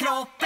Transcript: roll.